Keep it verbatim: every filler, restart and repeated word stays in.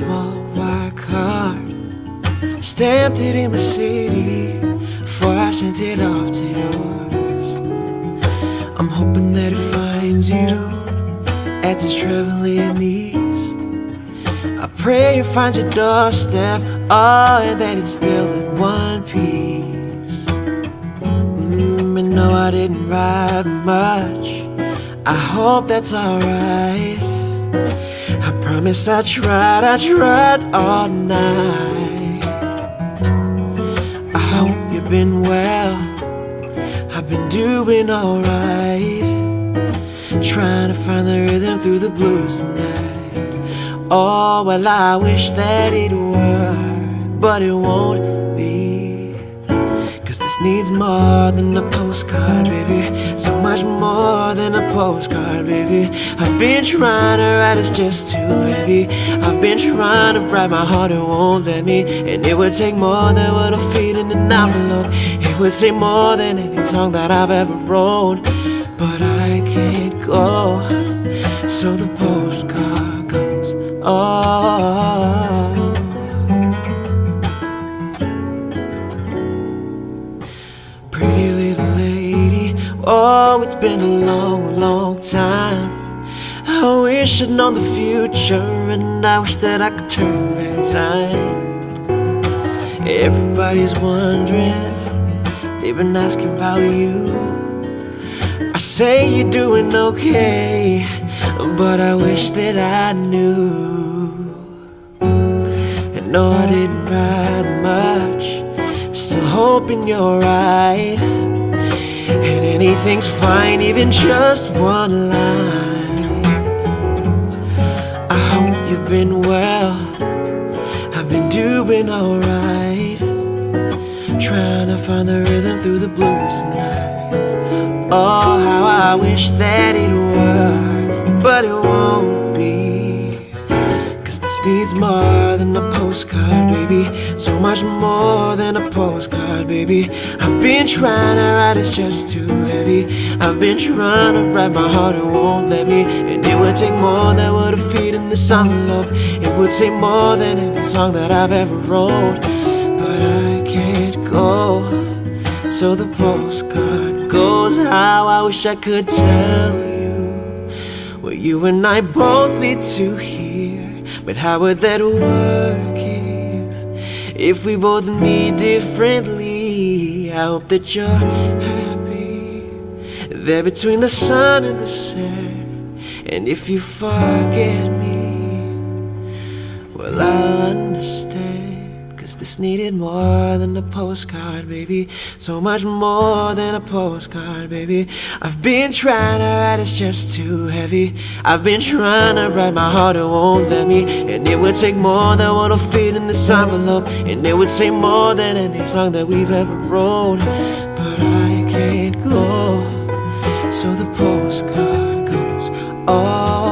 small white card, stamped it in my city before I sent it off to yours. I'm hoping that it finds you as it's traveling east. I pray it finds your doorstep, oh, and that it's still in one piece. Mm, and no, I didn't write much, I hope that's alright. I promise I tried, I tried all night. I hope you've been well, I've been doing alright. Trying to find the rhythm through the blues tonight. Oh, well, I wish that it were, but it won't be. Cause this needs more than a postcard, baby. So much more than a postcard, baby. I've been trying to write, it's just too heavy. I've been trying to write, my heart, it won't let me. And it would take more than what I feel in an envelope. It would take more than any song that I've ever wrote. But I can't go, so the postcard goes on. Pretty little lady, oh, it's been a long, long time. I wish I'd known the future, and I wish that I could turn back time. Everybody's wondering, they've been asking about you. I say you're doing okay, but I wish that I knew. And no, I didn't write much, still hoping you're right. And anything's fine, even just one line. I hope you've been well, I've been doing alright. Trying to find the rhythm through the blues tonight. Oh, how I wish that it were, but it won't be. Cause this needs more than a postcard, baby. So much more than a postcard, baby. I've been trying to write, it's just too heavy. I've been trying to write, my heart, it won't let me. And it would take more than what I feel in this envelope. It would take more than any song that I've ever wrote. But I can't go, so the postcard goes. How I wish I could tell you what you and I both need to hear, but how would that work if, if we both meet differently? I hope that you're happy there between the sun and the sand. And if you forget me, well, I'll understand. Cause this needed more than a postcard, baby. So much more than a postcard, baby. I've been trying to write, it's just too heavy. I've been trying to write, my heart, it won't let me. And it would take more than what I fit in this envelope. And it would say more than any song that we've ever wrote. But I can't go, so the postcard goes on.